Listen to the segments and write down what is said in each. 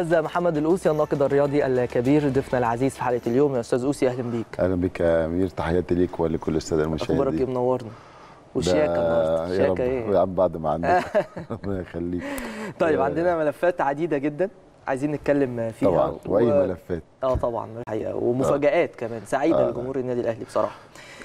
الاستاذ محمد الاوسي الناقد الرياضي الكبير ضيفنا العزيز في حلقه اليوم. يا استاذ اوسي اهلا بيك. اهلا بيك يا امير، تحياتي ليك ولكل الساده المشاهدين. اخبارك ايه؟ منورنا. وشياكه النهارده، شياكه ايه يا عم بعد ما عندك ربنا يخليك. طيب عندنا ملفات عديده جدا عايزين نتكلم فيها طبعا، واي ملفات طبعا الحقيقه، ومفاجآت كمان سعيده لجمهور النادي الاهلي بصراحه.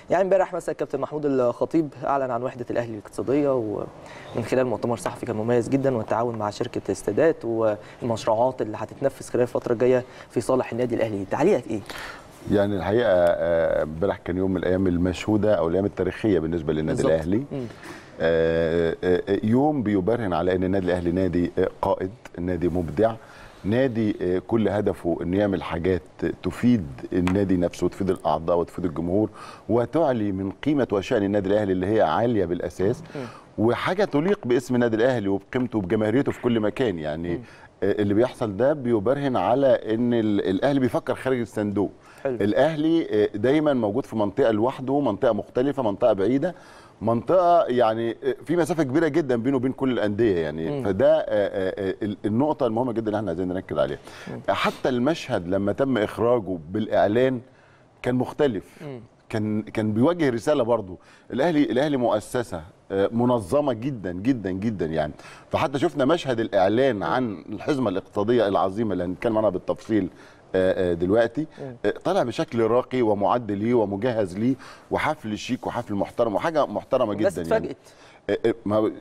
يعني امبارح مثلا الكابتن محمود الخطيب اعلن عن وحده الاهلي الاقتصاديه، ومن خلال مؤتمر صحفي كان مميز جدا، والتعاون مع شركه استادات والمشروعات اللي هتتنفذ خلال الفتره الجايه في صالح النادي الاهلي. تعليقك ايه؟ يعني الحقيقه امبارح كان يوم من الايام المشهوده او الايام التاريخيه بالنسبه للنادي الاهلي. يوم بيبرهن على ان النادي الاهلي نادي قائد، نادي مبدع، نادي كل هدفه انه يعمل حاجات تفيد النادي نفسه وتفيد الاعضاء وتفيد الجمهور وتعلي من قيمه وشان النادي الاهلي اللي هي عاليه بالاساس، وحاجه تليق باسم النادي الاهلي وبقيمته وبجماهيريته في كل مكان. يعني اللي بيحصل ده بيبرهن على ان الاهلي بيفكر خارج الصندوق. الاهلي دايما موجود في منطقه لوحده، منطقه مختلفه، منطقه بعيده، منطقة يعني في مسافة كبيرة جدا بينه وبين كل الأندية يعني. فده النقطة المهمة جدا اللي احنا عايزين نركز عليها. حتى المشهد لما تم إخراجه بالإعلان كان مختلف، كان بيواجه رسالة برضه. الأهلي مؤسسة منظمة جدا جدا جدا يعني. فحتى شفنا مشهد الإعلان عن الحزمة الاقتصادية العظيمة اللي هنتكلم عنها بالتفصيل دلوقتي، طلع بشكل راقي ومعد ليه ومجهز ليه، وحفل شيك وحفل محترم وحاجه محترمه جدا. الناس اتفاجئت يعني.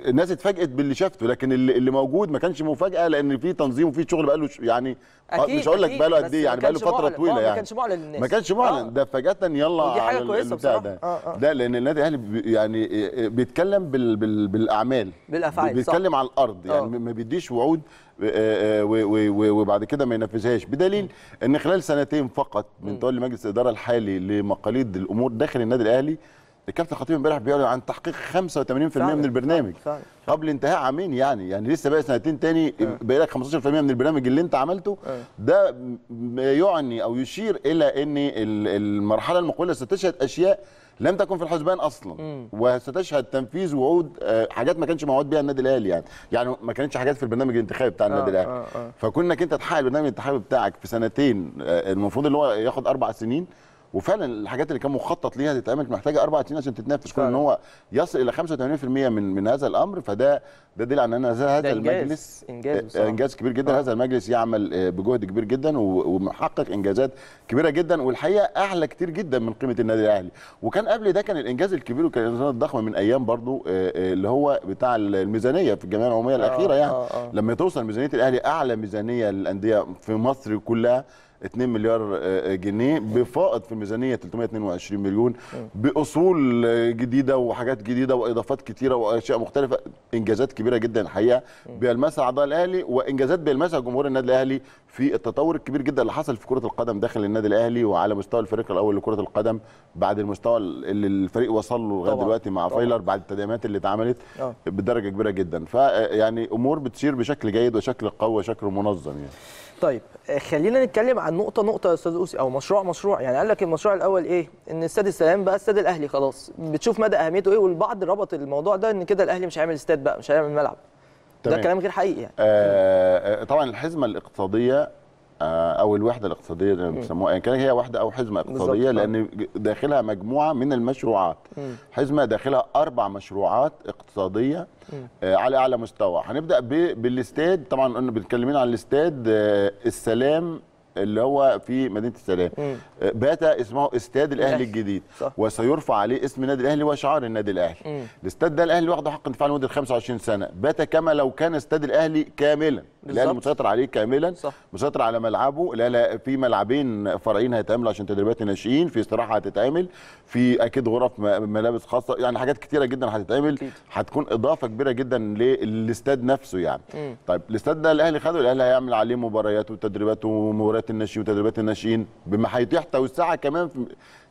الناس اتفاجئت باللي شافته، لكن اللي موجود ما كانش مفاجاه، لان في تنظيم وفي شغل بقاله يعني أكيد مش هقول لك بقاله قد ايه يعني، بقاله فتره طويله يعني. ما كانش معلن للناس، ما كانش معلن ده فجاه يلا. ودي حاجه كويسه بصراحه ده لان النادي الاهلي يعني بيتكلم بالاعمال، بالافعال، بيتكلم صح. على الارض يعني، ما بيديش وعود وبعد كده ما ينفذهاش، بدليل ان خلال سنتين فقط من تولي مجلس الاداره الحالي لمقاليد الامور داخل النادي الاهلي، الكابتن خطيب امبارح بيعلن عن تحقيق 85% من البرنامج قبل انتهاء عامين يعني لسه باقي سنتين تاني، باقي لك 15% من البرنامج اللي انت عملته. ده يعني او يشير الى ان المرحله المقبله ستشهد اشياء لم تكن في الحسبان اصلا، وستشهد تنفيذ وعود، حاجات ما كانش موعود بها النادي الاهلي يعني ما كانتش حاجات في البرنامج الانتخابي بتاع النادي الاهلي. فكونك انت تحقق البرنامج الانتخابي بتاعك في سنتين، المفروض اللي هو ياخد 4 سنين، وفعلا الحاجات اللي كان مخطط ليها تتعمل محتاجه 4 سنين عشان تتنفذ. كون ان هو يصل الى 85% من هذا الامر، فده دليل على ان هذا المجلس انجاز كبير جدا. هذا المجلس يعمل بجهد كبير جدا ومحقق انجازات كبيره جدا، والحقيقه اعلى كتير جدا من قيمه النادي الاهلي. وكان قبل ده كان الانجاز الكبير وكان الانجاز الضخمه من ايام برضو اللي هو بتاع الميزانيه في الجمعيه العموميه الاخيره يعني. لما توصل ميزانيه الاهلي اعلى ميزانيه للانديه في مصر كلها، 2 مليار جنيه، بفائض في الميزانيه 322 مليون، باصول جديده وحاجات جديده واضافات كتيره واشياء مختلفه، انجازات كبيره جدا الحقيقه بيلمسها اعضاء الاهلي، وانجازات بيلمسها جمهور النادي الاهلي في التطور الكبير جدا اللي حصل في كره القدم داخل النادي الاهلي، وعلى مستوى الفريق الاول لكره القدم بعد المستوى اللي الفريق وصل له لغايه دلوقتي مع فيلر، بعد التدعيمات اللي اتعملت بدرجه كبيره جدا. فيعني امور بتصير بشكل جيد وشكل قوي وشكل منظم يعني. طيب خلينا نتكلم عن نقطه يا استاذ اوسي، او مشروع يعني. قال لك المشروع الاول ايه؟ ان استاد السلام بقى استاد الاهلي خلاص، بتشوف مدى اهميته ايه؟ والبعض ربط الموضوع ده ان كده الاهلي مش هيعمل استاد بقى، مش هيعمل ملعب. ده كلام غير حقيقي يعني. طبعا الحزمه الاقتصاديه او الوحده الاقتصاديه زي ما بيسموها يعني، كان هي وحده او حزمه اقتصاديه لان داخلها مجموعه من المشروعات. حزمه داخلها 4 مشروعات اقتصاديه على اعلى مستوى. هنبدا بالاستاد، طبعا قلنا بنتكلمين عن الاستاد السلام اللي هو في مدينه السلام، بات اسمه استاد الاهلي الجديد، وسيرفع عليه اسم النادي الاهلي وشعار النادي الاهلي. الاستاد ده الاهلي واخده حق انتفاع لمده 25 سنه، بات كما لو كان استاد الاهلي كاملا، الاهلي مسيطر عليه كاملا، مسيطر على ملعبه. الاهلي في ملعبين فرعيين هيتعملوا عشان تدريبات الناشئين، في استراحه هتتعمل، في اكيد غرف ملابس خاصه يعني، حاجات كتيره جدا هتتعمل، هتكون اضافه كبيره جدا للاستاد نفسه يعني. طيب الاستاد ده الاهلي خده، الاهلي هيعمل عليه مباريات وتدريبات الناشئين وتدريبات الناشئين، بما هيتيح توسعها كمان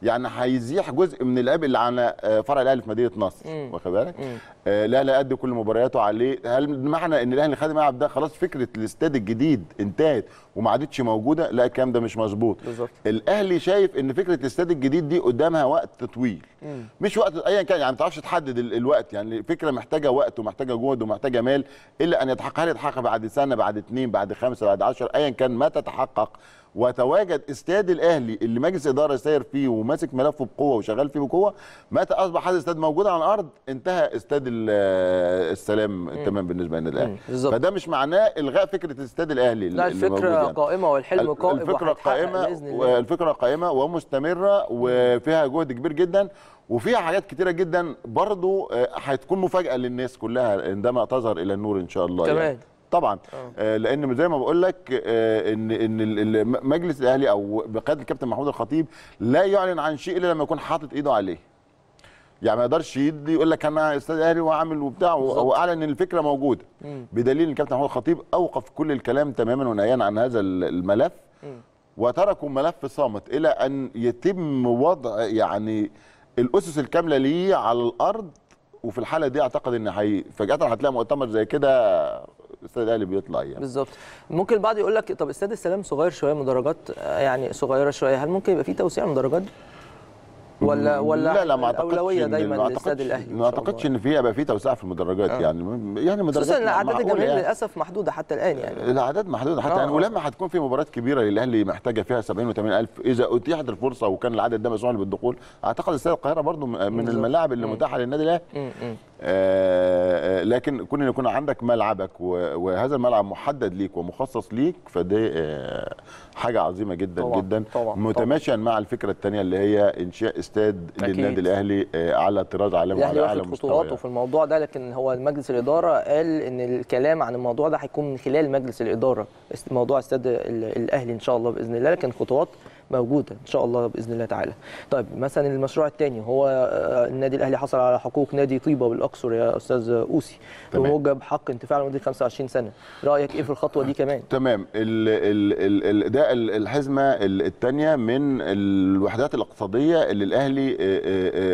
يعني هيزيح جزء من اللعيبه اللي على فرع الاهلي في مدينه نصر، واخد بالك؟ الاهلي ادى كل مبارياته عليه. هل معنى ان الاهلي خد الملعب ده خلاص فكره الاستاد الجديد انتهت وما عادتش موجوده؟ لا، الكلام ده مش مظبوط. الاهلي شايف ان فكره الاستاد الجديد دي قدامها وقت طويل، مش وقت ايا كان، يعني ما تعرفش تحدد الوقت، يعني الفكره محتاجه وقت ومحتاجه جهد ومحتاجه مال، الا ان يتحقق. هل يتحقق بعد سنه، بعد 2، بعد 5، بعد 10، ايا كان ما تتحقق وتواجد استاد الاهلي اللي مجلس اداره ساير فيه وماسك ملفه بقوه وشغال فيه بقوه، متى اصبح هذا الاستاد موجود على الارض انتهى استاد السلام تمام بالنسبه للنادي الاهلي. فده مش معناه الغاء فكره الاستاد الاهلي. لا، الفكره قائمه والحلم قائم، الفكره قائمه والفكره قائمه ومستمره وفيها جهد كبير جدا وفيها حاجات كتيرة جدا برضو هتكون مفاجأة للناس كلها عندما تظهر إلى النور إن شاء الله. يعني طبعا لأن زي ما بقول لك إن مجلس الأهلي أو بقيادة الكابتن محمود الخطيب لا يعلن عن شيء إلا لما يكون حاطط إيده عليه، يعني ما يقدرش يقول لك انا استاد الاهلي وعامل وبتاع واعلن ان الفكره موجوده، بدليل ان الكابتن محمود الخطيب اوقف كل الكلام تماما ونهيا عن هذا الملف وتركوا ملف صامت إلى أن يتم وضع يعني الاسس الكامله ليه على الارض. وفي الحاله دي اعتقد ان فجاه هتلاقي مؤتمر زي كده الاستاد الاهلي بيطلع يعني. بالظبط. ممكن البعض يقول لك طب استاد السلام صغير شويه، مدرجات يعني صغيره شويه، هل ممكن يبقى في توسيع مدرجات ولا لا؟ ما الاولويه دايما للاستاد الاهلي. ما اعتقدش ان في يبقى في توسيع في المدرجات يعني مدرجات، خصوصا ان اعداد الجماهير للاسف محدوده حتى الان، يعني الاعداد محدوده حتى الان، ولما هتكون في مباريات كبيره للاهلي محتاجه فيها 70 و80 ألف اذا اتيحت الفرصه وكان العدد ده مسموح بالدخول، اعتقد استاد القاهره برضو من الملاعب اللي متاحه للنادي الاهلي. لكن كون ان يكون عندك ملعبك وهذا الملعب محدد ليك ومخصص ليك، فدي حاجه عظيمه جدا جدا، متماشيا مع الفكره الثانيه اللي هي انشاء استاد للنادي الاهلي على طراز عالمي وعلى اعلى مستوى. خطواته في الموضوع ده، لكن هو مجلس الاداره قال ان الكلام عن الموضوع ده هيكون من خلال مجلس الاداره، موضوع استاد الاهلي ان شاء الله باذن الله، لكن خطوات موجوده ان شاء الله باذن الله تعالى. طيب مثلا المشروع الثاني هو النادي الاهلي حصل على حقوق نادي طيبه بالاقصر يا استاذ اوسي بموجب حق انتفاع لمده 25 سنه، رايك ايه في الخطوه دي كمان؟ تمام. ده الحزمه الثانيه من الوحدات الاقتصاديه اللي الاهلي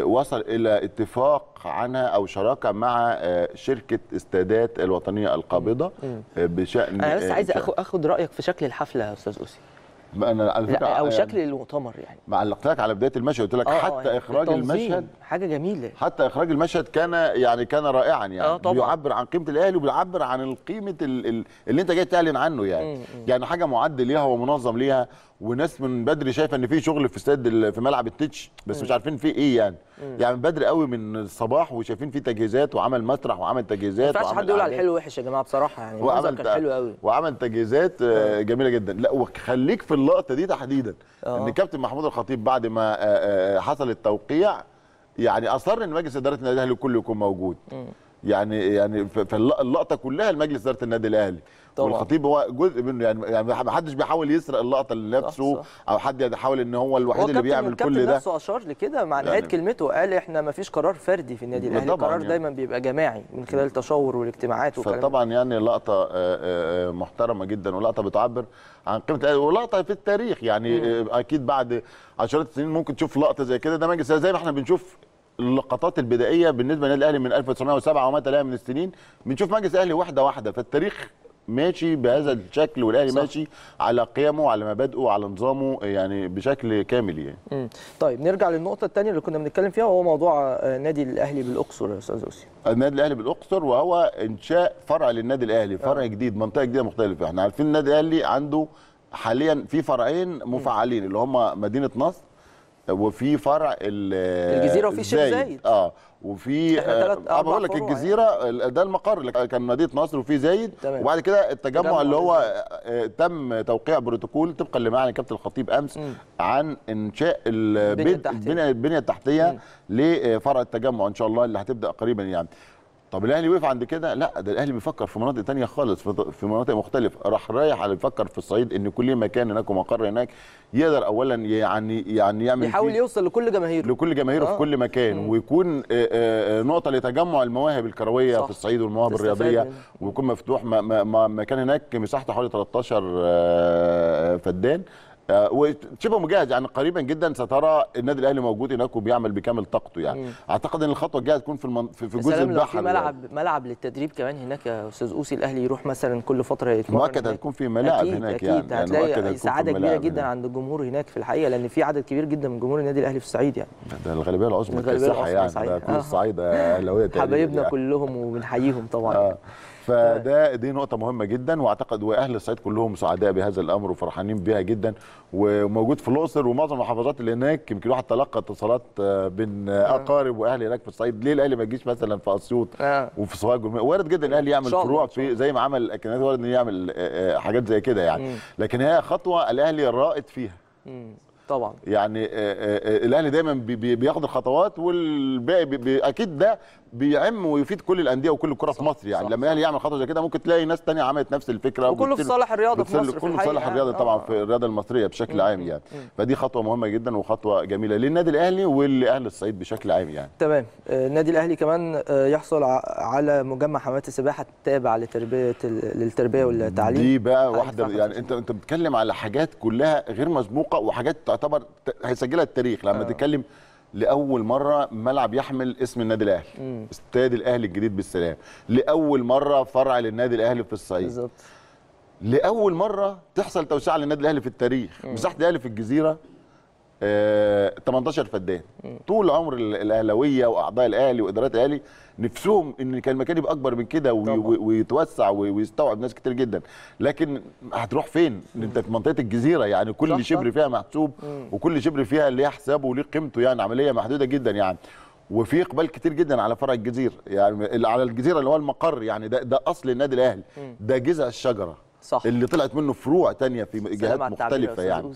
وصل الى اتفاق عنها او شراكه مع شركه استادات الوطنيه القابضه بشان. انا بس عايز اخد رايك في شكل الحفله يا استاذ اوسي. أنا أو شكل المؤتمر، يعني ما علقتلك على بداية المشهد، قلت لك حتى إخراج المشهد حاجة جميلة، حتى إخراج المشهد كان رائعا، يعني بيعبر عن قيمة الأهلي وبيعبر عن القيمة اللي أنت جاي تعلن عنه، يعني حاجة معد ليها ومنظم ليها، وناس من بدري شايفه ان في شغل في استاد في ملعب التتش بس مش عارفين فيه ايه، يعني من بدري قوي من الصباح وشايفين فيه تجهيزات وعمل مسرح وعمل تجهيزات، ما ينفعش حد يقول على الحلو وحش يا جماعه بصراحه، يعني المنظر كان حلو قوي وعمل تجهيزات جميله جدا. لا، وخليك في اللقطه دي تحديدا ان الكابتن محمود الخطيب بعد ما حصل التوقيع يعني اصر ان مجلس اداره النادي الاهلي كله يكون موجود، يعني فاللقطه كلها لمجلس اداره النادي الاهلي والخطيب هو جزء منه، يعني ما حدش بيحاول يسرق اللقطه لنفسه او حد يحاول ان هو الوحيد اللي بيعمل كل ده. هو نفسه اشار لكده مع نهايه كلمته، قال احنا ما فيش قرار فردي في النادي الاهلي، القرار دايما بيبقى جماعي من خلال التشاور والاجتماعات والكلام. فطبعا يعني لقطه محترمه جدا ولقطه بتعبر عن قيمه الاهلي ولقطه في التاريخ، يعني اكيد بعد عشرات السنين ممكن تشوف لقطه زي كده. ده مجلس زي ما احنا بنشوف اللقطات البدائيه بالنسبه للنادي الاهلي من 1907 وما تلاها من السنين، بنشوف مجلس الاهلي واحده واحده، فالتاريخ ماشي بهذا الشكل والاهلي ماشي على قيمه وعلى مبادئه وعلى نظامه يعني بشكل كامل يعني. طيب نرجع للنقطه الثانيه اللي كنا بنتكلم فيها، وهو موضوع نادي الاهلي بالاقصر يا استاذ اوسي. النادي الاهلي بالاقصر وهو انشاء فرع للنادي الاهلي، فرع جديد، منطقه جديده مختلفه. احنا عارفين النادي الاهلي عنده حاليا في فرعين مفعلين اللي هم مدينه نصر وفي فرع الجزيره وفي الشيخ زايد. وفي بقول لك الجزيره ده المقر اللي كان مدينه نصر وفي زايد، وبعد كده التجمع اللي هو تم توقيع بروتوكول طبقا لمعلن كابتن الخطيب امس عن انشاء البنيه التحتيه لفرع التجمع ان شاء الله اللي هتبدا قريبا يعني. طب الاهلي وقف عند كده؟ لا، ده الاهلي بيفكر في مناطق ثانيه خالص، في مناطق مختلفه، رايح على بيفكر في الصعيد ان كل مكان هناك ومقر هناك يقدر اولا يعني يعمل، يحاول يوصل لكل جماهيره في كل مكان، ويكون نقطه لتجمع المواهب الكرويه في الصعيد والمواهب الرياضيه، ويكون مفتوح مكان هناك مساحته حوالي 13 فدان وشبه مجهز يعني قريبا جدا سترى النادي الاهلي موجود هناك وبيعمل بكامل طاقته يعني. اعتقد ان الخطوه الجايه تكون في الجزء البحري. ملعب للتدريب كمان هناك يا استاذ اوسي. الاهلي يروح مثلا كل فتره يتمرن. مؤكد هتكون في ملاعب هناك أكيد يعني. هتلاقي سعاده كبيره جدا عند الجمهور هناك في الحقيقه، لان في عدد كبير جدا من جمهور النادي الاهلي في الصعيد يعني. ده الغالبيه العظمى يعني كل الصعيد اهلاويه حبايبنا كلهم وبنحييهم طبعا فده دي نقطة مهمة جدا، واعتقد واهل الصعيد كلهم سعداء بهذا الامر وفرحانين بها جدا، وموجود في الاقصر ومعظم المحافظات اللي هناك. يمكن الواحد تلقى اتصالات بين اقارب واهل هناك في الصعيد، ليه الاهلي ما يجيش مثلا في اسيوط وفي سوهاج؟ وارد جدا الاهلي يعمل فروع في زي ما عمل الاكاديميات، وارد انه يعمل حاجات زي كده يعني. لكن هي خطوة الاهلي الرائد فيها طبعا يعني. الاهلي دايما بياخد الخطوات والباقي اكيد ده بيعم ويفيد كل الانديه وكل الكره في مصر يعني. لما الاهلي يعمل خطوه زي كده ممكن تلاقي ناس ثانيه عملت نفس الفكره، وكله في صالح الرياضه في مصر، كله في صالح الرياضه طبعا في الرياضه المصريه بشكل عام يعني. فدي خطوه مهمه جدا وخطوه جميله للنادي الاهلي ولاهل الصعيد بشكل عام يعني. تمام. النادي الاهلي كمان يحصل على مجمع حمامات السباحه التابع للتربيه والتعليم. دي بقى واحده يعني انت بتتكلم على حاجات كلها غير مسبوقه وحاجات تعتبر هيسجلها التاريخ لما تتكلم لاول مره ملعب يحمل اسم النادي الاهلي، استاد الاهلي الجديد بالسلام، لاول مره فرع للنادي الاهلي في الصعيد بالظبط، لاول مره تحصل توسعه للنادي الاهلي في التاريخ. مساحه الاهلي في الجزيره 18 فدان. طول عمر الاهلاويه واعضاء الاهلي وادارات الاهلي نفسهم ان كان المكان يبقى اكبر من كده ويتوسع ويستوعب ناس كتير جدا، لكن هتروح فين؟ انت في منطقه الجزيره يعني، كل شبر فيها محسوب وكل شبر فيها ليه حسابه وليه قيمته يعني، عمليه محدوده جدا يعني. وفي اقبال كتير جدا على فرع الجزيره يعني، على الجزيره اللي هو المقر يعني، ده اصل النادي الاهلي، ده جذع الشجره صح. اللي طلعت منه فروع تانية في جهات مختلفة يعني.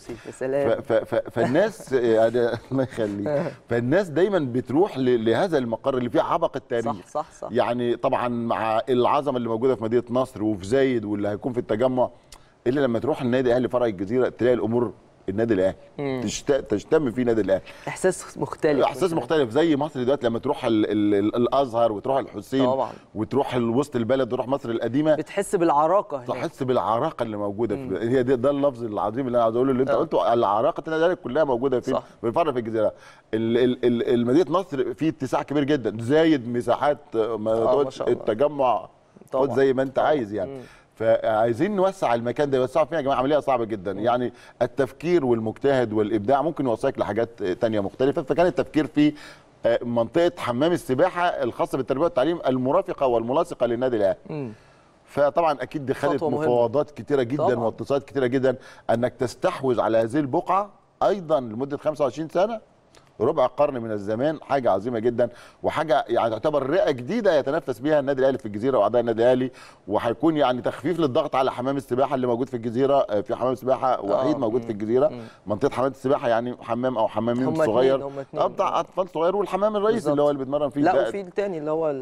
فالناس ما يخليك، فالناس دايما بتروح لهذا المقر اللي فيه عبق التاريخ صح صح صح. يعني طبعا مع العظمة اللي موجودة في مدينة نصر وفي زايد واللي هيكون في التجمع، الا لما تروح النادي الاهلي فرع الجزيرة تلاقي الامور النادي الاهلي تشتم فيه النادي الاهلي. احساس مختلف، احساس مختلف. زي مصر دلوقتي لما تروح الازهر وتروح الحسين طبعا. وتروح وسط البلد وتروح مصر القديمه، بتحس بالعراقه هناك. تحس بالعراقه اللي موجوده في هي ده اللفظ العظيم اللي انا عاوز اقوله، اللي انت قلته. العراقه النادي الاهلي كلها موجوده في الفرع في الجزيره. مدينه نصر فيه اتساع كبير جدا، زايد مساحات ما التجمع خد زي ما انت عايز يعني. فعايزين نوسع المكان ده، يوسعوا فيه يا جماعه، عمليه صعبه جدا يعني. التفكير والمجتهد والابداع ممكن يوصلك لحاجات تانية مختلفه. فكان التفكير في منطقه حمام السباحه الخاصه بالتربيه والتعليم المرافقه والملاصقه للنادي الاهلي. فطبعا اكيد دي خدت مفاوضات كتيره جدا واتصالات كتيره جدا، انك تستحوذ على هذه البقعه ايضا لمده 25 سنه، ربع قرن من الزمان. حاجه عظيمه جدا، وحاجه يعني تعتبر رئه جديده يتنافس بها النادي الاهلي في الجزيره واعضاء النادي الاهلي، وهيكون يعني تخفيف للضغط على حمام السباحه اللي موجود في الجزيره. في حمام سباحه وحيد موجود في الجزيره، منطقه حمام السباحه يعني حمام او حمامين صغير بتاع اطفال صغير، والحمام الرئيسي اللي هو اللي بيتمرن فيه. لا وفي الثاني اللي هو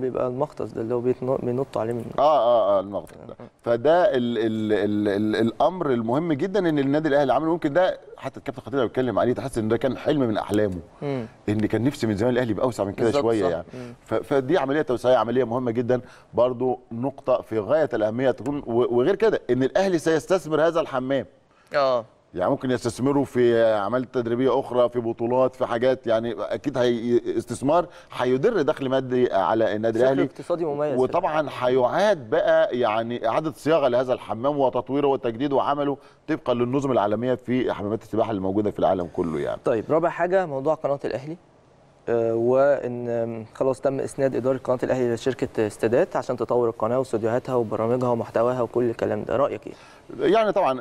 بيبقى المغطس ده اللي هو بينطوا عليه من المغطس ده. فده ال الامر المهم جدا ان النادي الاهلي عمله. ممكن ده حتى الكابتن الخطيب بيتكلم عليه، تحس ان ده كان حلم من احلامه، ان كان نفسي من زمان الاهلي يبقى اوسع من كده شويه يعني. فدي عمليه توسعيه، عمليه مهمه جدا، برضو نقطه في غايه الاهميه تكون. وغير كده ان الاهلي سيستثمر هذا الحمام يعني ممكن يستثمروا في اعمال تدريبيه اخرى، في بطولات، في حاجات يعني. اكيد استثمار هيدر دخل مادي على النادي الاهلي، شكل اقتصادي مميز. وطبعا هيعاد بقى يعني اعاده صياغه لهذا الحمام وتطويره وتجديده وعمله طبقا للنظم العالميه في حمامات السباحه اللي موجوده في العالم كله يعني. طيب رابع حاجه موضوع قناه الاهلي، وان خلاص تم اسناد اداره قناه الاهلي لشركه استادات عشان تطور القناه واستديوهاتها وبرامجها ومحتواها وكل الكلام ده. رايك ايه؟ يعني طبعا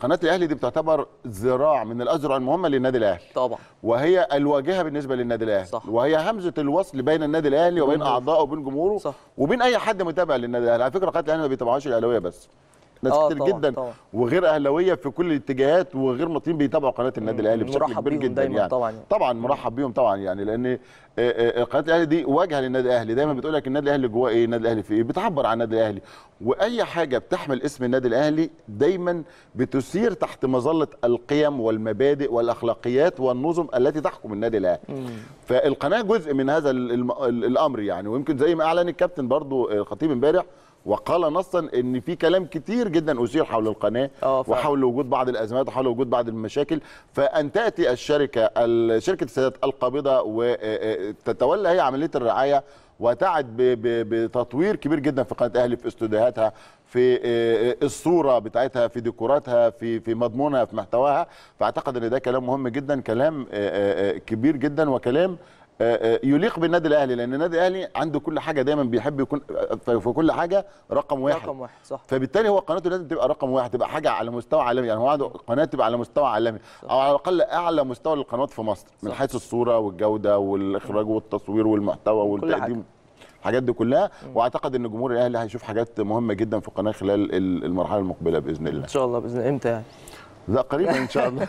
قناه الاهلي دي بتعتبر ذراع من الأزرع المهمه للنادي الاهلي طبعا، وهي الواجهه بالنسبه للنادي الاهلي، وهي همزه الوصل بين النادي الاهلي وبين اعضائه وبين جمهوره وبين اي حد متابع للنادي الاهلي. على فكره قناه الاهلي ما بيتابعوهاش الاهلاويه بس، ناس كتير طبعًا جدا طبعًا. وغير اهلاويه في كل الاتجاهات وغير مطلوبين بيتابعوا قناه النادي الاهلي بشكل كبير جدا يعني. طبعا مرحب بيهم طبعا يعني، لان قناه الاهلي دي واجهه للنادي الاهلي. دايما بتقول لك النادي الاهلي جواه ايه، النادي الاهلي في ايه، بتعبر عن النادي الاهلي. واي حاجه بتحمل اسم النادي الاهلي دايما بتسير تحت مظله القيم والمبادئ والاخلاقيات والنظم التي تحكم النادي الاهلي. فالقناه جزء من هذا الامر يعني. ويمكن زي ما اعلن الكابتن برضو الخطيب امبارح، وقال نصا ان في كلام كتير جدا اثير حول القناه وحول وجود بعض الازمات وحول وجود بعض المشاكل، فان تاتي شركه السادات القابضه وتتولى هي عمليه الرعايه وتعد بتطوير كبير جدا في قناه الاهلي، في استوديوهاتها، في الصوره بتاعتها، في ديكوراتها، في مضمونها، في محتواها. فاعتقد ان ده كلام مهم جدا، كلام كبير جدا، وكلام يليق بالنادي الاهلي، لان النادي الاهلي عنده كل حاجه، دايما بيحب يكون في كل حاجه رقم واحد صح. فبالتالي هو قناته لازم تبقى رقم واحد، تبقى حاجه على مستوى عالمي، يعني هو عنده قناه تبقى على مستوى عالمي صح. او على الاقل اعلى مستوى للقنوات في مصر صح. من حيث الصوره والجوده والاخراج والتصوير والمحتوى والتقديم، الحاجات دي كلها. واعتقد ان جمهور الاهلي هيشوف حاجات مهمه جدا في القناه خلال المرحله المقبله باذن الله. ان شاء الله. باذن امتى يعني؟ لا قريبا ان شاء الله.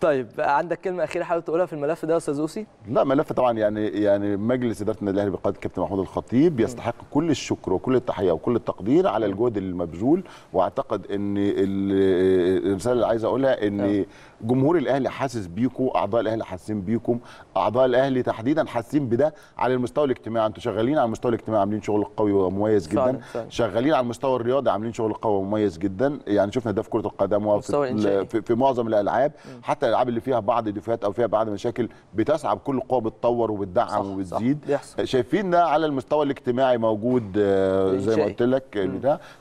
طيب عندك كلمه اخيره حابب تقولها في الملف ده يا استاذ اوسي؟ لا ملف طبعا يعني مجلس اداره النادي الاهلي بقياده الكابتن محمود الخطيب يستحق كل الشكر وكل التحيه وكل التقدير على الجهد المبذول، واعتقد ان الرساله اللي عايز اقولها ان جمهور الاهلي حاسس بيكم، اعضاء الاهلي حاسين بيكم، اعضاء الاهلي تحديدا حاسين بده على المستوى الاجتماعي. انتم شغالين على المستوى الاجتماعي عاملين شغل قوي ومميز جدا فعلا. شغالين على المستوى الرياضي عاملين شغل قوي ومميز جدا، يعني شفنا ده في كره القدم وفي معظم الالعاب، حتى الالعاب اللي فيها بعض الدفات او فيها بعض مشاكل بتسعى بكل قوه بتطور وبتدعم وبتزيد. شايفين ده على المستوى الاجتماعي موجود زي ما قلت لك.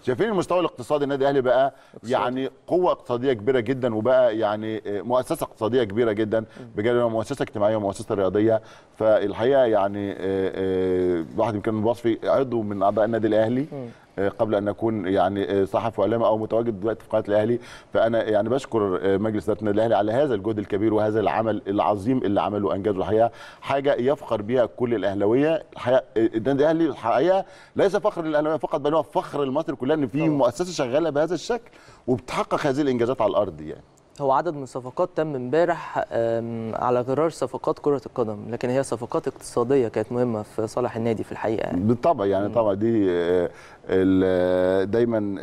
شايفين المستوى الاقتصادي، النادي الاهلي بقى يعني قوه اقتصاديه كبيره جدا، وبقى يعني مؤسسه اقتصاديه كبيره جدا بجانب مؤسسه اجتماعيه ومؤسسه رياضيه. فالحقيقه يعني واحد يمكن الوصفي عضو من اعضاء النادي الاهلي قبل ان اكون يعني صحفي واعلامي او متواجد دلوقتي في قناه الاهلي، فانا يعني بشكر مجلس اداره النادي الاهلي على هذا الجهد الكبير وهذا العمل العظيم اللي عمله وانجزه. الحقيقه حاجه يفخر بها كل الاهلاويه. النادي الاهلي الحقيقه ليس فخر للاهلاويه فقط، بل هو فخر لمصر كلها ان في مؤسسه شغاله بهذا الشكل وبتحقق هذه الانجازات على الارض. يعني هو عدد من الصفقات تم امبارح على غرار صفقات كرة القدم، لكن هي صفقات اقتصادية كانت مهمة في صالح النادي في الحقيقة. بالطبع يعني طبعا دي دايما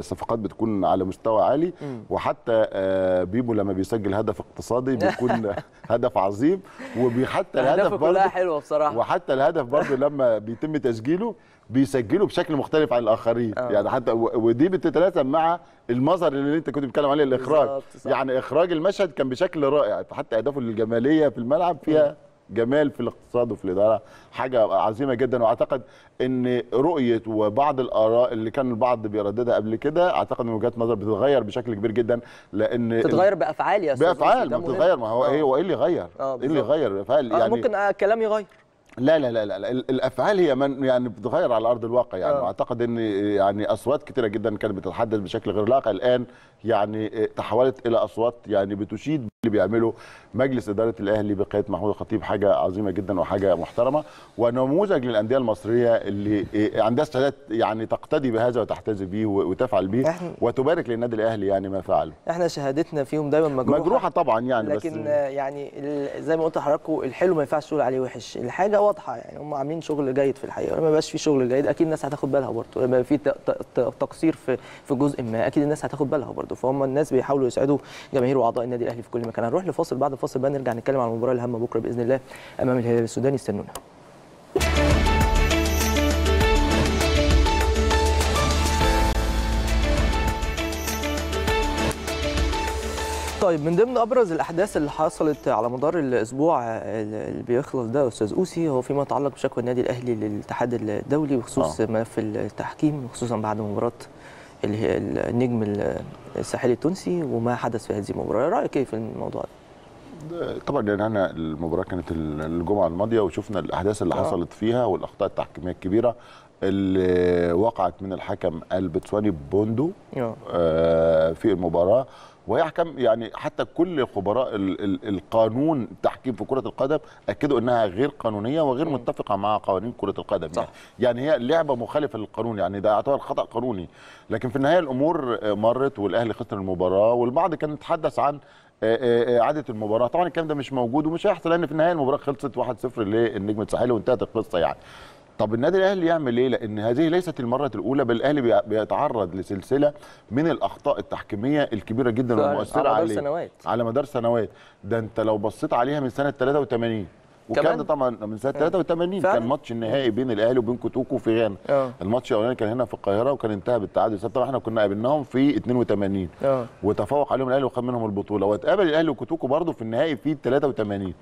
صفقات بتكون على مستوى عالي، وحتى بيبو لما بيسجل هدف اقتصادي بيكون هدف عظيم، وحتى الهدف كلها حلوة بصراحة. وحتى الهدف برضه لما بيتم تسجيله بيسجلوا بشكل مختلف عن الاخرين يعني حتى ودي بتتلازم مع المظهر اللي انت كنت بتتكلم عليه، الاخراج. يعني اخراج المشهد كان بشكل رائع، فحتى اهدافه الجماليه في الملعب فيها جمال في الاقتصاد وفي الاداره، حاجه عظيمه جدا. واعتقد ان رؤيه وبعض الاراء اللي كان البعض بيرددها قبل كده، اعتقد ان وجهات نظر بتتغير بشكل كبير جدا، لان تتغير بافعال يا استاذ. بافعال بتتغير. ما هو ايه اللي غير؟ ايه اللي غير؟ يعني ممكن كلام يغير. لا لا لا لا، الافعال هي من يعني بتتغير على ارض الواقع يعني. واعتقد ان يعني اصوات كثيره جدا كانت بتتحدث بشكل غير لاقع، الان يعني تحولت الى اصوات يعني بتشيد اللي بيعمله مجلس اداره الاهلي بقياده محمود الخطيب. حاجه عظيمه جدا وحاجه محترمه ونموذج للانديه المصريه اللي عندها استعداد يعني تقتدي بهذا وتحتذي بيه وتفعل بيه وتبارك للنادي الاهلي يعني ما فعله. احنا شهادتنا فيهم دايما مجروحه طبعا يعني، لكن بس يعني زي ما قلت لحضراتكم الحلو ما ينفعش تقول عليه وحش، الحاجه واضحه يعني هم عاملين شغل جيد في الحقيقه. لما يبقاش في شغل جيد اكيد الناس هتاخد بالها برضه، لما في تقصير في جزء ما اكيد الناس هتاخد بالها برضه، فهم الناس بيحاولوا يسعدوا جماهير واعضاء النادي الاهلي في كل مكان. هنروح لفاصل، بعد الفاصل بقى نرجع نتكلم على المباراه الهامه بكره باذن الله امام الهلال السوداني، استنونا. طيب من ضمن ابرز الاحداث اللي حصلت على مدار الاسبوع اللي بيخلص ده يا استاذ اوسي هو فيما يتعلق بشكوى النادي الاهلي للاتحاد الدولي بخصوص ملف التحكيم، وخصوصا بعد مباراه النجم الساحلي التونسي وما حدث في هذه المباراه. رايك ايه في الموضوع ده؟ طبعا يعني انا المباراه كانت الجمعه الماضيه وشفنا الاحداث اللي حصلت فيها والاخطاء التحكيميه الكبيره اللي وقعت من الحكم البتسواني بوندو في المباراه، ويحكم يعني حتى كل خبراء القانون التحكيم في كرة القدم أكدوا أنها غير قانونية وغير متفقة مع قوانين كرة القدم صح. يعني هي لعبة مخالفة للقانون، يعني ده يعتبر خطأ قانوني. لكن في النهاية الأمور مرت والأهلي خسر المباراة، والبعض كان يتحدث عن عادة المباراة. طبعا الكلام ده مش موجود ومش هيحصل، لأن في النهاية المباراة خلصت 1-0 للنجم الساحلي وانتهت القصة يعني. طب النادي الاهلي يعمل ايه؟ لان هذه ليست المره الاولى، بل الاهلي بيتعرض لسلسله من الاخطاء التحكيميه الكبيره جدا والمؤثره عليه على مدار سنوات. ده انت لو بصيت عليها من سنه 83 وكان طبعا من سنه 83 كان ماتش النهائي بين الاهلي وبين كوتوكو في غانا. الماتش الاولاني كان هنا في القاهره وكان انتهى بالتعادل. طبعا احنا كنا قابلناهم في 82 وتفوق عليهم الاهلي وخد منهم البطوله. واتقابل الاهلي وكوتوكو برضه في النهائي في 83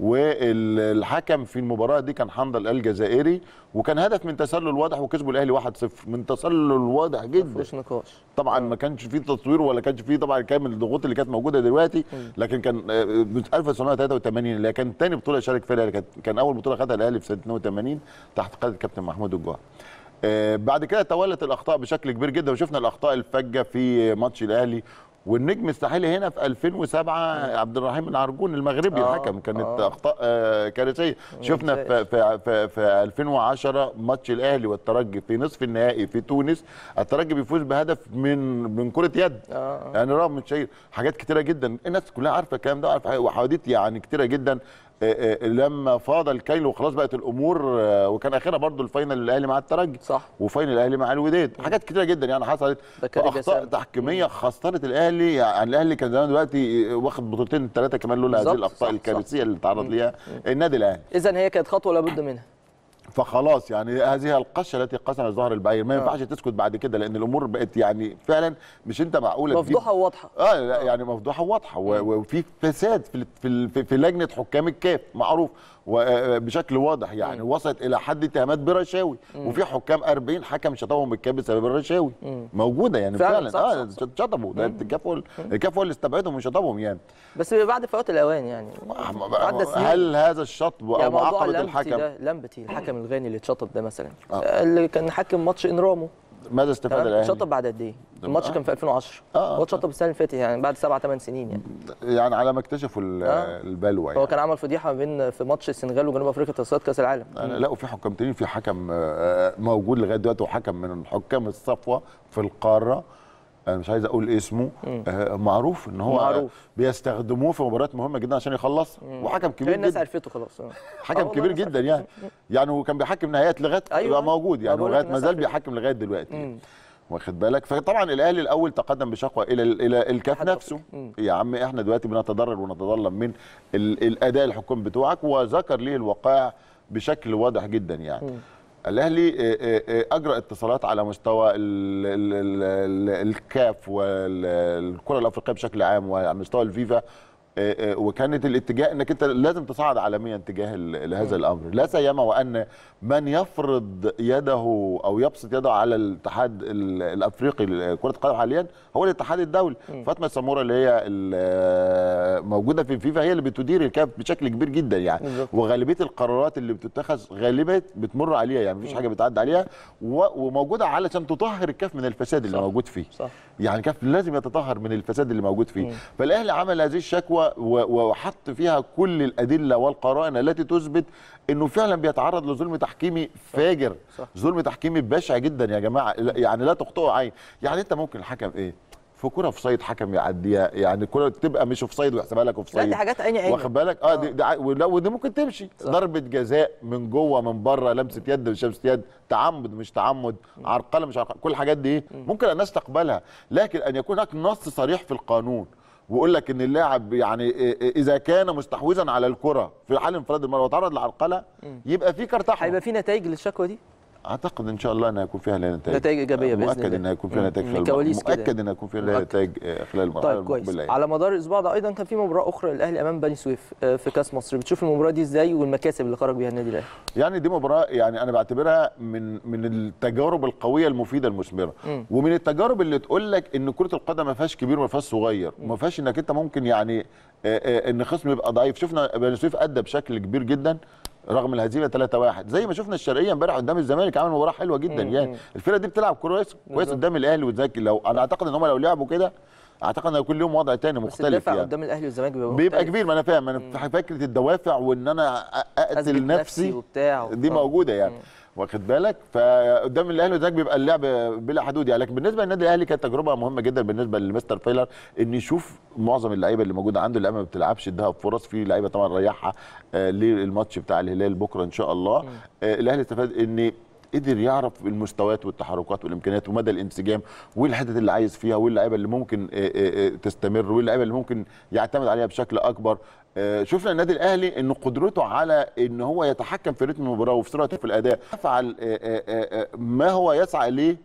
والحكم في المباراه دي كان حنضل الجزائري، وكان هدف من تسلل واضح وكسبوا الاهلي 1-0 من تسلل واضح جدا ما فيش نقاش. طبعا ما كانش فيه تطوير ولا كانش فيه طبعا كامل الضغوط اللي كانت موجوده دلوقتي، لكن كان 1983 اللي كان ثاني بطوله شارك فيها الاهلي، كان اول بطوله خدها الاهلي في سنه 82 تحت قياده الكابتن محمود الجوع. بعد كده توالت الاخطاء بشكل كبير جدا، وشفنا الاخطاء الفجه في ماتش الاهلي والنجم الساحلي هنا في 2007 عبد الرحيم العرجون المغربي الحكم، كانت اخطاء كارثيه. شفنا في 2010 ماتش الاهلي والترجي في نصف النهائي في تونس، الترجي بيفوز بهدف من كره يد، يعني رغم شيء حاجات كتيره جدا الناس كلها عارفه الكلام ده وحواديت يعني كتيره جدا. لما فاض الكيل وخلاص بقت الامور، وكان اخرها برضو الفاينل الاهلي مع الترجي صح، وفاينل الاهلي مع الوداد، حاجات كتيره جدا يعني حصلت اخطاء تحكيميه خسرت الاهلي. يعني الاهلي كان زمان دلوقتي واخد بطولتين ثلاثه كمان لولا هذه الاخطاء الكارثيه اللي تعرض ليها النادي الاهلي. اذا هي كانت خطوه لابد منها، فخلاص يعني هذه القشه التي قسمت ظهر البعير ما ينفعش تسكت بعد كده، لان الامور بقت يعني فعلا مش انت معقوله مفضوحه وواضحه. لا يعني مفضوحه وواضحه، وفي فساد في لجنه حكام الكاف معروف بشكل واضح، يعني وصلت الى حد اتهامات برشاوي، وفي حكام 40 حكم شطبهم الكاف بسبب الرشاوي موجوده يعني فعلا. شطبوا ده الكاف هو اللي استبعدهم وشطبهم يعني، بس بعد فوات الاوان يعني بعد السنين. هل هذا الشطب او يعني عقبه الحكم لمبتي الحكم الغاني اللي اتشطب ده مثلا اللي كان حاكم ماتش انرامو، ماذا استفاد الاهلي؟ اتشطب بعد قد ايه؟ الماتش كان في 2010 هو اتشطب السنه اللي فاتت يعني بعد 7-8 سنين يعني على ما اكتشفوا البلوى يعني. هو كان عمل فضيحه ما بين في ماتش السنغال وجنوب افريقيا تصفيات كاس العالم، لقوا في حكمتين، في حكم موجود لغايه دلوقتي وحكم من حكام الصفوه في القاره، انا مش عايز اقول اسمه، معروف ان هو بيستخدموه في مباريات مهمه جدا عشان يخلصها، وحكم كبير جدا الناس عرفته خلاص. حكم كبير جدا يعني هو كان بيحكم نهائيات لغايه موجود يعني لغايه ما زال بيحكم لغايه دلوقتي واخد بالك. فطبعا الاهلي الاول تقدم بشكوى الى الكاف نفسه، يا عم احنا دلوقتي بنتضرر ونتظلم من الاداء الحكام بتوعك، وذكر ليه الوقائع بشكل واضح جدا يعني. الاهلي اجرى اتصالات على مستوى الكاف والكره الافريقيه بشكل عام وعلى مستوى الفيفا، وكانت الاتجاه انك انت لازم تصعد عالميا تجاه لهذا الامر، لا سيما وان من يفرض يده او يبسط يده على الاتحاد الافريقي لكره القدم حاليا هو الاتحاد الدولي. فاطمه السامورة اللي هي موجوده في الفيفا هي اللي بتدير الكاف بشكل كبير جدا يعني، وغالبيه القرارات اللي بتتخذ غالبا بتمر عليها يعني، مفيش حاجه بتعدي عليها وموجوده علشان تطهر الكاف من الفساد اللي موجود فيه صح. يعني الكاف لازم يتطهر من الفساد اللي موجود فيه. فالاهلي عمل هذه الشكوى وحط فيها كل الأدلة والقرائن التي تثبت أنه فعلا بيتعرض لظلم تحكيمي فاجر صح. ظلم تحكيمي بشع جدا يا جماعة، يعني لا تخطئوا عين. يعني أنت ممكن الحكم إيه؟ في كرة في صيد حكم يعديها، يعني كرة تبقى مش في صيد ويحسبها لك في صيد، لا دي حاجات عيني واخد بالك ودي ممكن تمشي صح. ضربة جزاء من جوه من بره، لمسة يد مش لمسة يد، تعمد مش تعمد، عرقلة مش عرقلة، كل الحاجات دي ممكن الناس تقبلها، لكن أن يكون هناك نص صريح في القانون ويقول لك ان اللاعب يعني اذا كان مستحوذا على الكره في حال انفراد المرمى وتعرض للعرقله يبقى في كارت احمر. هيبقى في نتائج للشكوى دي؟ اعتقد ان شاء الله انها هيكون فيها نتائج ايجابيه باذن الله، مؤكد انها هيكون فيها نتائج، مؤكد انها هيكون فيها نتائج خلال المباراه المقبله. طيب على مدار الاسبوع ده ايضا كان في مباراه اخرى للاهلي امام بني سويف في كاس مصر، بتشوف المباراه دي ازاي والمكاسب اللي خرج بيها النادي الاهلي؟ يعني دي مباراه يعني انا بعتبرها من التجارب القويه المفيده المثمره، ومن التجارب اللي تقول لك ان كره القدم ما فيهاش كبير وما فيهاش صغير، وما فيهاش انك انت ممكن يعني ان خصم يبقى ضعيف. شفنا بني سويف ادى بشكل كبير جدا رغم الهزيمه 3-1، زي ما شفنا الشرقيه امبارح قدام الزمالك عمل مباراه حلوه جدا يعني. الفرقه دي بتلعب كويس قدام الاهلي والزمالك، لو انا اعتقد ان هم لو لعبوا كده اعتقد ان هيكون لهم وضع ثاني مختلف يعني. بس الدفاع قدام الاهلي والزمالك بيبقى كبير، ما انا فاهم، انا فكره الدوافع وان انا اقتل نفسي وبتاع دي موجوده يعني واخد بالك. فقدام الاهلي والزمالك بيبقى اللعب بلا حدود يعني. لكن بالنسبه للنادي الاهلي كانت تجربه مهمه جدا بالنسبه لمستر فيلر ان يشوف معظم اللعيبه اللي موجوده عنده اللي ما بتلعبش ادها فرص، في لعيبه طبعا ريحها للماتش بتاع الهلال بكره ان شاء الله. الاهلي استفاد ان قدر يعرف المستويات والتحركات والامكانيات ومدى الانسجام والحتت اللي عايز فيها واللعيبه اللي ممكن تستمر واللعيبه اللي ممكن يعتمد عليها بشكل اكبر. شفنا النادي الاهلي ان قدرته على ان هو يتحكم في رتم المباراه وفي سرعته في الاداء، يفعل ما هو يسعى اليه،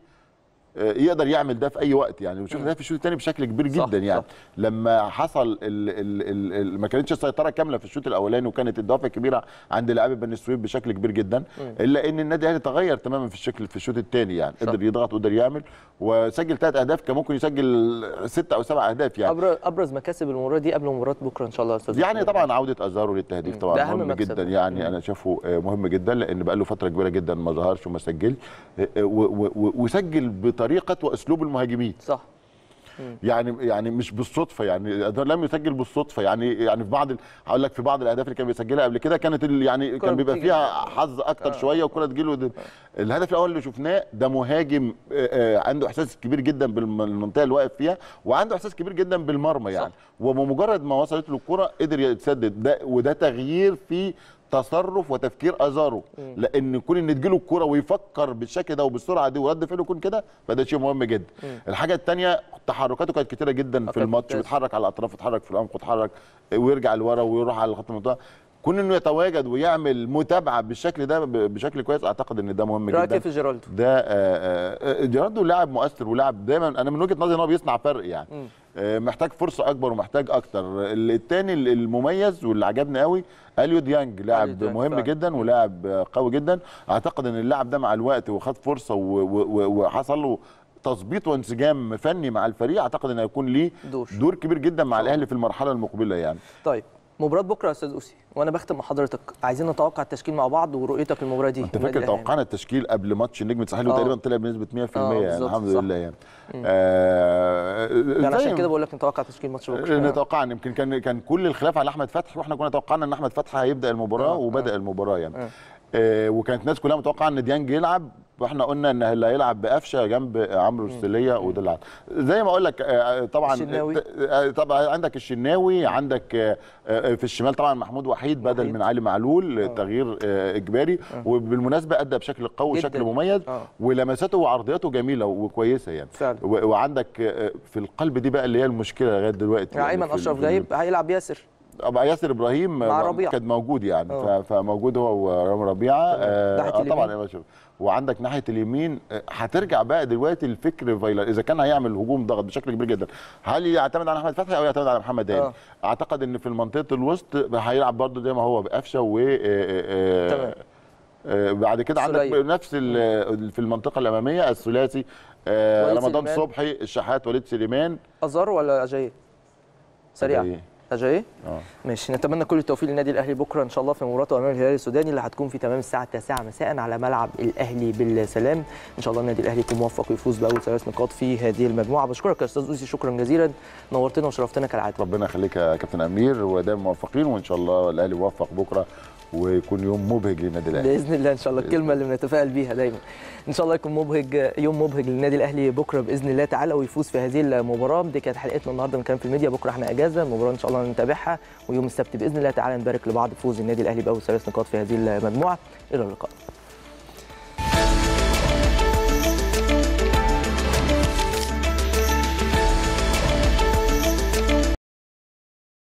يقدر يعمل ده في اي وقت يعني. وشفنا ده في الشوط الثاني بشكل كبير جدا يعني. لما حصل ما كانتش السيطره كامله في الشوط الاولاني وكانت الدوافع كبيره عند لاعبي بني سويف بشكل كبير جدا، الا ان النادي الاهلي تغير تماما في الشكل في الشوط الثاني يعني. قدر يضغط وقدر يعمل وسجل 3 اهداف، كان ممكن يسجل 6 أو 7 أهداف يعني. ابرز مكاسب المباراه دي قبل مباراه بكره ان شاء الله يا استاذ يعني. طبعا عوده ازارو للتهديف طبعا مهم جدا يعني. انا شايفه مهم جدا لان بقى له فتره كبيره جدا ما ظهرش وما سجلش، وسجل بطريقه واسلوب المهاجمين صح يعني مش بالصدفه يعني. لم يسجل بالصدفه يعني في بعض هقول لك في بعض الاهداف اللي كان بيسجلها قبل كده كانت يعني كان بيبقى فيها حظ اكتر شويه وكره تجيله. الهدف الاول اللي شفناه ده مهاجم عنده احساس كبير جدا بالمنطقه اللي واقف فيها وعنده احساس كبير جدا بالمرمى يعني، ومجرد ما وصلت له الكره قدر يتسدد ده. وده تغيير في تصرف وتفكير ازارو، لان كون ان تجيله الكوره ويفكر بالشكل ده وبالسرعه دي ورد فعله يكون كده فده شيء مهم جدا. الحاجه الثانيه تحركاته كانت كتيره جدا في الماتش، بيتحرك على الاطراف ويتحرك في العمق ويتحرك ويرجع لورا ويروح على خط المنطقه. كون انه يتواجد ويعمل متابعه بالشكل ده بشكل كويس اعتقد ان ده مهم جدا. رايك في جيرالدو؟ ده جيرالدو لاعب مؤثر ولاعب دايما انا من وجهه نظري ان هو بيصنع فرق يعني. محتاج فرصه اكبر ومحتاج اكتر. الثاني المميز واللي عجبني قوي اليو ديانغ، لاعب مهم جدا ولاعب قوي جدا. اعتقد ان اللاعب ده مع الوقت وخد فرصه وحصل له تظبيط وانسجام فني مع الفريق اعتقد ان هيكون ليه دور كبير جدا مع الاهلي في المرحله المقبله يعني. طيب مباراه بكره يا استاذ اوسي وانا بختم مع حضرتك، عايزين نتوقع التشكيل مع بعض ورؤيتك للمباراه دي. انت فاكر توقعنا التشكيل قبل ماتش النجم الساحلي وتقريبا طلع بنسبه 100% يعني الحمد لله يعني. انا عشان كده بقول لك نتوقع تشكيل ماتش بكره. نتوقعنا يمكن كان كل الخلاف على احمد فتحي واحنا كنا توقعنا ان احمد فتحي هيبدا المباراه وبدا المباراه يعني. وكانت الناس كلها متوقعه ان ديانج يلعب واحنا قلنا ان اللي هيلعب بقفشه جنب عمرو السليه وده اللي زي ما اقول لك طبعا الشناوي. طبعا عندك الشناوي، عندك في الشمال طبعا محمود وحيد بدل من علي معلول. تغيير اجباري وبالمناسبه ادى بشكل قوي وشكل مميز ولمساته وعرضياته جميله وكويسه يعني. وعندك في القلب دي بقى اللي هي المشكله لغايه دلوقتي يعني. ايمن اشرف غايب، هيلعب ياسر ابراهيم كان موجود يعني. فموجود هو ورامي ربيعه طبعا يا باشا. وعندك ناحيه اليمين هترجع بقى دلوقتي الفكر فيلر اذا كان هيعمل هجوم ضغط بشكل كبير جدا هل يعتمد على احمد فتحي او يعتمد على محمد هاني؟ اعتقد ان في منطقه الوسط هيلعب برده زي ما هو بقفشه و بعد كده عندك نفس في المنطقه الاماميه الثلاثي رمضان صبحي، الشحات، وليد سليمان، ازارو ولا اجاي؟ سريع أجاي؟ ماشي. نتمنى كل التوفيق للنادي الأهلي بكرة إن شاء الله في مباراته أمام الهلال السوداني اللي هتكون في تمام الساعة 9 مساء على ملعب الأهلي بالسلام. إن شاء الله النادي الأهلي يكون موفق ويفوز بأول 3 نقاط في هذه المجموعة. بشكرك يا أستاذ أوسي، شكرا جزيلا، نورتنا وشرفتنا كالعادة. ربنا يخليك يا كابتن أمير ودايما موفقين وإن شاء الله الأهلي يوفق بكرة ويكون يوم مبهج للنادي الاهلي باذن الله. ان شاء الله الكلمه اللي بنتفائل بيها دايما ان شاء الله يكون مبهج، يوم مبهج للنادي الاهلي بكره باذن الله تعالى ويفوز في هذه المباراه. دي كانت حلقتنا النهارده من كلام في الميديا. بكره احنا اجازه، المباراه ان شاء الله نتابعها ويوم السبت باذن الله تعالى نبارك لبعض بفوز النادي الاهلي باول 3 نقاط في هذه المجموعه. الى اللقاء.